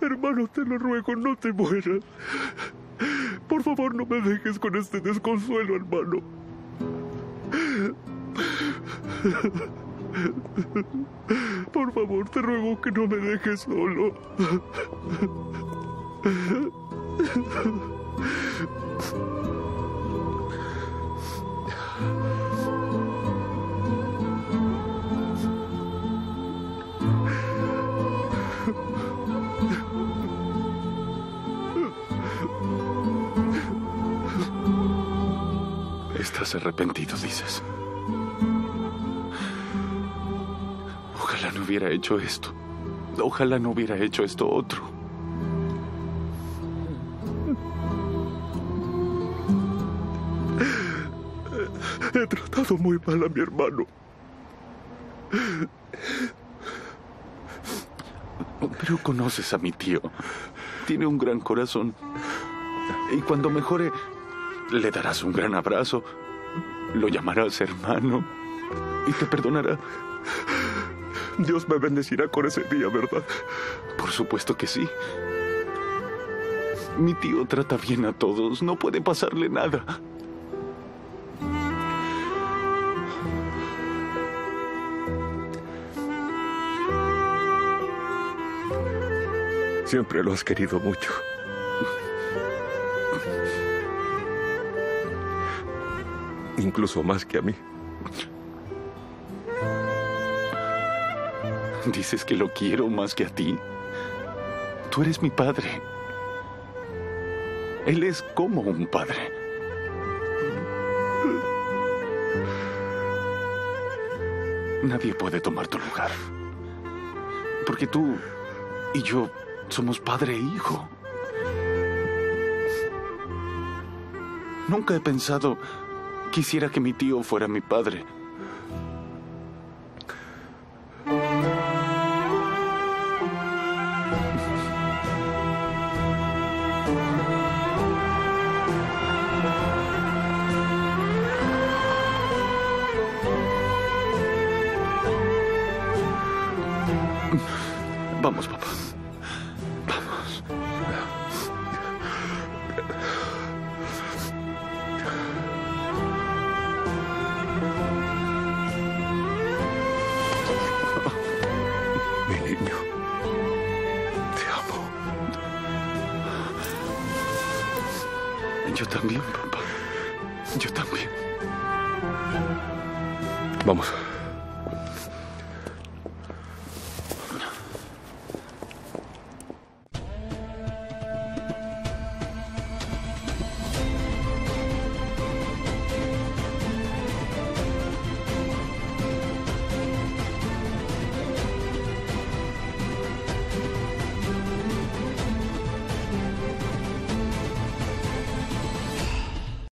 Hermano, te lo ruego, no te mueras. Por favor, no me dejes con este desconsuelo, hermano. Por favor, te ruego que no me dejes solo. Estás arrepentido, dices. Ojalá no hubiera hecho esto. Ojalá no hubiera hecho esto otro. He tratado muy mal a mi hermano. Pero conoces a mi tío. Tiene un gran corazón. Y cuando mejore, le darás un gran abrazo, lo llamarás hermano y te perdonará. Dios me bendecirá con ese día, ¿verdad? Por supuesto que sí. Mi tío trata bien a todos, no puede pasarle nada. Siempre lo has querido mucho. Incluso más que a mí. ¿Dices que lo quiero más que a ti? Tú eres mi padre. Él es como un padre. Nadie puede tomar tu lugar. Porque tú y yo somos padre e hijo. Nunca he pensado... Quisiera que mi tío fuera mi padre. Vamos, papá. Yo también, papá. Yo también. Vamos.